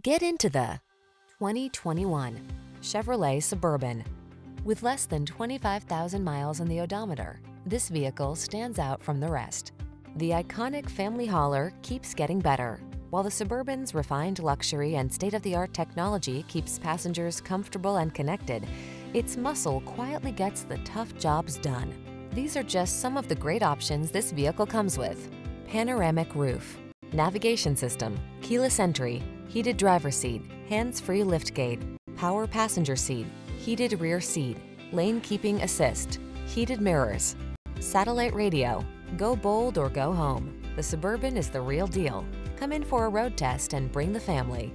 Get into the 2021 Chevrolet Suburban. With less than 25,000 miles on the odometer, this vehicle stands out from the rest. The iconic family hauler keeps getting better, while the Suburban's refined luxury and state-of-the-art technology keeps passengers comfortable and connected. Its muscle quietly gets the tough jobs done. These are just some of the great options this vehicle comes with: panoramic roof, navigation system, keyless entry, heated driver's seat, hands-free liftgate, power passenger seat, heated rear seat, lane keeping assist, heated mirrors, satellite radio. Go bold or go home. The Suburban is the real deal. Come in for a road test and bring the family.